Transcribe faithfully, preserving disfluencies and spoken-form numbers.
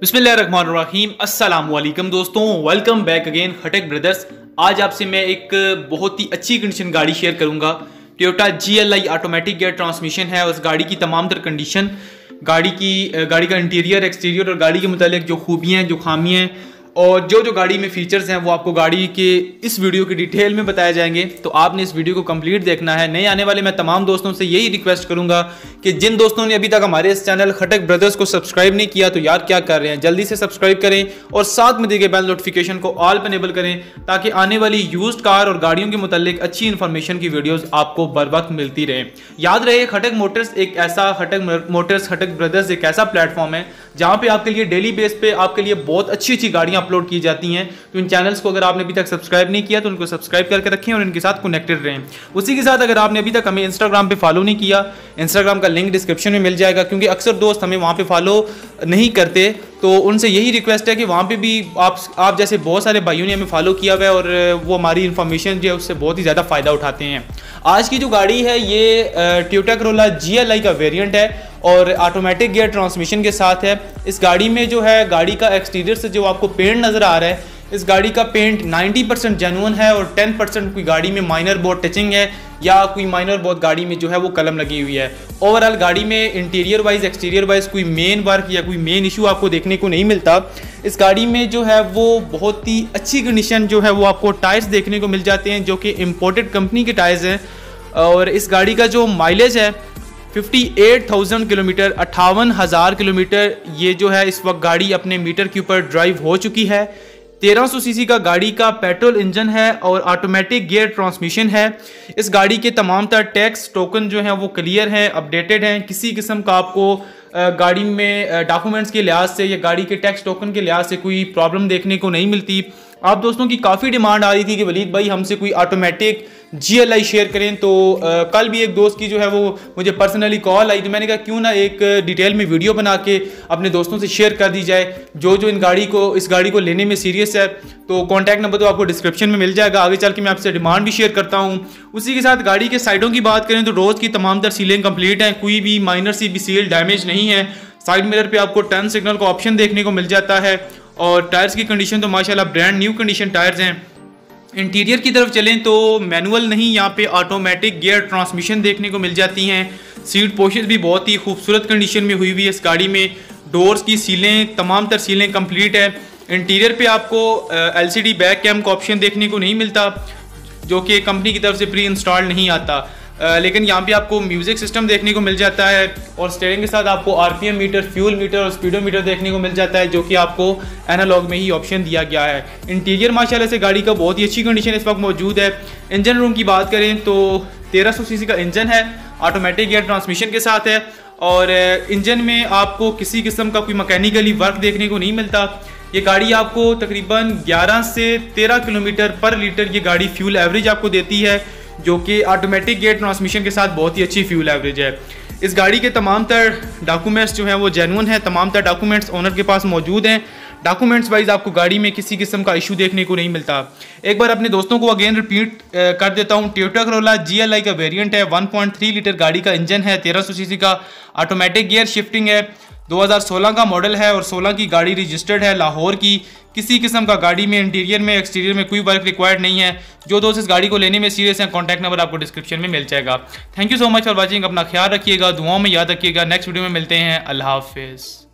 बिस्मिल्लाहिर्रहमानिर्रहीम। अस्सलाम वालेकुम दोस्तों, welcome back again Khattak brothers. आज आपसे मैं एक बहुत ही अच्छी कंडीशन गाड़ी शेयर करूंगा। Toyota G L I automatic gear transmission है और इस गाड़ी की तमाम तर कंडीशन, गाड़ी की गाड़ी का इंटीरियर, एक्सटीरियर और गाड़ी के मतलब जो खूबियाँ हैं, जो खामियाँ हैं और जो जो गाड़ी में फीचर्स हैं वो आपको गाड़ी के इस वीडियो की डिटेल में बताए जाएंगे। तो आपने इस वीडियो को कंप्लीट देखना है। नए आने वाले मैं तमाम दोस्तों से यही रिक्वेस्ट करूंगा कि जिन दोस्तों ने अभी तक हमारे इस चैनल खटक ब्रदर्स को सब्सक्राइब नहीं किया तो यार क्या कर रहे हैं, जल्दी से सब्सक्राइब करें और साथ में दिए गए बेल नोटिफिकेशन को ऑल पर इनेबल करें ताकि आने वाली यूज्ड कार और गाड़ियों के मुतालिक अच्छी इन्फॉर्मेशन की वीडियोज़ आपको बर वक्त मिलती रहे। याद रहे, खटक मोटर्स एक ऐसा खटक मोटर्स खटक ब्रदर्स एक ऐसा प्लेटफॉर्म है जहाँ पे आपके लिए डेली बेस पे आपके लिए बहुत अच्छी अच्छी गाड़ियाँ अपलोड की जाती हैं। तो इन चैनल्स को अगर आपने अभी तक सब्सक्राइब नहीं किया तो उनको सब्सक्राइब करके रखें और इनके साथ कनेक्टेड रहें। उसी के साथ अगर आपने अभी तक हमें इंस्टाग्राम पे फॉलो नहीं किया, इंस्टाग्राम का लिंक डिस्क्रिप्शन में मिल जाएगा, क्योंकि अक्सर दोस्त हमें वहाँ पे फॉलो नहीं करते। तो उनसे यही रिक्वेस्ट है कि वहाँ पे भी आप आप जैसे बहुत सारे भाइयों ने हमें फॉलो किया हुआ है और वो हमारी इन्फॉर्मेशन जो है उससे बहुत ही ज़्यादा फ़ायदा उठाते हैं। आज की जो गाड़ी है ये Toyota Corolla G L I का वेरिएंट है और ऑटोमेटिक गियर ट्रांसमिशन के साथ है। इस गाड़ी में जो है गाड़ी का एक्सटीरियर से जो आपको पेंट नज़र आ रहा है, इस गाड़ी का पेंट नब्बे परसेंट जेन्युइन है और दस परसेंट कोई गाड़ी में माइनर बहुत टचिंग है या कोई माइनर बहुत गाड़ी में जो है वो कलम लगी हुई है। ओवरऑल गाड़ी में इंटीरियर वाइज, एक्सटीरियर वाइज कोई मेन वर्क या कोई मेन इशू आपको देखने को नहीं मिलता। इस गाड़ी में जो है वो बहुत ही अच्छी कंडीशन जो है वो आपको टायर्स देखने को मिल जाते हैं जो कि इम्पोर्टेड कंपनी के टायर्स हैं। और इस गाड़ी का जो माइलेज है अट्ठावन हज़ार किलोमीटर, अट्ठावन हज़ार किलोमीटर ये जो है इस वक्त गाड़ी अपने मीटर के ऊपर ड्राइव हो चुकी है। तेरह सौ सीसी का गाड़ी का पेट्रोल इंजन है और ऑटोमेटिक गियर ट्रांसमिशन है। इस गाड़ी के तमाम तर टैक्स टोकन जो हैं वो क्लियर हैं, अपडेटेड हैं। किसी किस्म का आपको गाड़ी में डॉक्यूमेंट्स के लिहाज से या गाड़ी के टैक्स टोकन के लिहाज से कोई प्रॉब्लम देखने को नहीं मिलती। आप दोस्तों की काफ़ी डिमांड आ रही थी कि वलीद भाई हमसे कोई automatic G L I share करें, तो आ, कल भी एक दोस्त की जो है वो मुझे पर्सनली कॉल आई, तो मैंने कहा क्यों ना एक डिटेल में वीडियो बना के अपने दोस्तों से शेयर कर दी जाए जो जो इन गाड़ी को इस गाड़ी को लेने में सीरियस है। तो कॉन्टैक्ट नंबर तो आपको डिस्क्रिप्शन में मिल जाएगा, आगे चल के मैं आपसे डिमांड भी शेयर करता हूँ। उसी के साथ गाड़ी के साइडों की बात करें तो रोज़ की तमाम तर सीलें कम्प्लीट हैं, कोई भी माइनर सी भी सील डैमेज नहीं है। साइड मिरर पर आपको टर्न सिग्नल का ऑप्शन देखने को मिल जाता है और टायर्स की कंडीशन तो माशाल्लाह ब्रांड न्यू कंडीशन टायर्स हैं। इंटीरियर की तरफ चलें तो मैनुअल नहीं, यहाँ पे ऑटोमेटिक गियर ट्रांसमिशन देखने को मिल जाती हैं। सीट पोशेस भी बहुत ही खूबसूरत कंडीशन में हुई हुई है इस गाड़ी में। डोर्स की सीलें तमाम तर सीलें कंप्लीट है। इंटीरियर पे आपको L C D back cam का ऑप्शन देखने को नहीं मिलता जो कि कंपनी की तरफ से प्री इंस्टॉल नहीं आता, आ, लेकिन यहाँ पे आपको म्यूज़िक सिस्टम देखने को मिल जाता है और स्टेयरिंग के साथ आपको R P M meter, fuel meter और स्पीडोमीटर देखने को मिल जाता है जो कि आपको एनालॉग में ही ऑप्शन दिया गया है। इंटीरियर माशाल्लाह से गाड़ी का बहुत ही अच्छी कंडीशन इस वक्त मौजूद है। इंजन रूम की बात करें तो तेरह सौ सीसी का इंजन है, ऑटोमेटिक गियर ट्रांसमिशन के साथ है और इंजन में आपको किसी किस्म का कोई मकैनिकली वर्क देखने को नहीं मिलता। ये गाड़ी आपको तकरीबन ग्यारह से तेरह किलोमीटर पर लीटर ये गाड़ी फ्यूल एवरेज आपको देती है जो कि ऑटोमेटिक गियर ट्रांसमिशन के साथ बहुत ही अच्छी फ्यूल एवरेज है। इस गाड़ी के तमाम तर डॉक्यूमेंट्स जो हैं वो जेन्युइन हैं, तमाम तर डॉक्यूमेंट्स ओनर के पास मौजूद हैं। डॉक्यूमेंट्स वाइज आपको गाड़ी में किसी किस्म का इशू देखने को नहीं मिलता। एक बार अपने दोस्तों को अगेन रिपीट कर देता हूँ, Toyota Corolla G L I का वेरिएंट है, वन पॉइंट थ्री लीटर गाड़ी का इंजन है, तेरह सौ सीसी का ऑटोमेटिक गियर शिफ्टिंग है, दो हज़ार सोलह का मॉडल है और सोलह की गाड़ी रजिस्टर्ड है लाहौर की। किसी किस्म का गाड़ी में इंटीरियर में, एक्सटीरियर में कोई वर्क रिक्वायर्ड नहीं है। जो दोस्त इस गाड़ी को लेने में सीरियस हैं, कॉन्टैक्ट नंबर आपको डिस्क्रिप्शन में मिल जाएगा। Thank you so much for watching. अपना ख्याल रखिएगा, दुआओं में याद रखिएगा। नेक्स्ट वीडियो में मिलते हैं। अल्लाह हाफिज़।